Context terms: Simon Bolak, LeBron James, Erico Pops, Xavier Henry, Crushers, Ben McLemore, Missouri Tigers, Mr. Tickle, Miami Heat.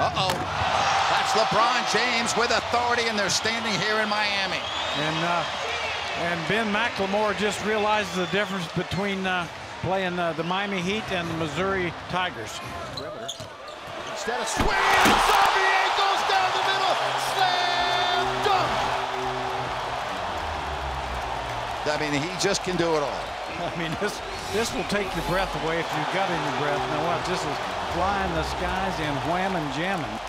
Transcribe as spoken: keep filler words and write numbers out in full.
Uh-oh. That's LeBron James with authority, and they're standing here in Miami. And, uh, and Ben McLemore just realizes the difference between uh, playing uh, the Miami Heat and the Missouri Tigers. Instead of swinging, Xavier goes down the middle. Slam dunk. I mean, he just can do it all. I mean, this this will take your breath away if you've got any breath. Now watch, this is flying the skies and whamming, jamming.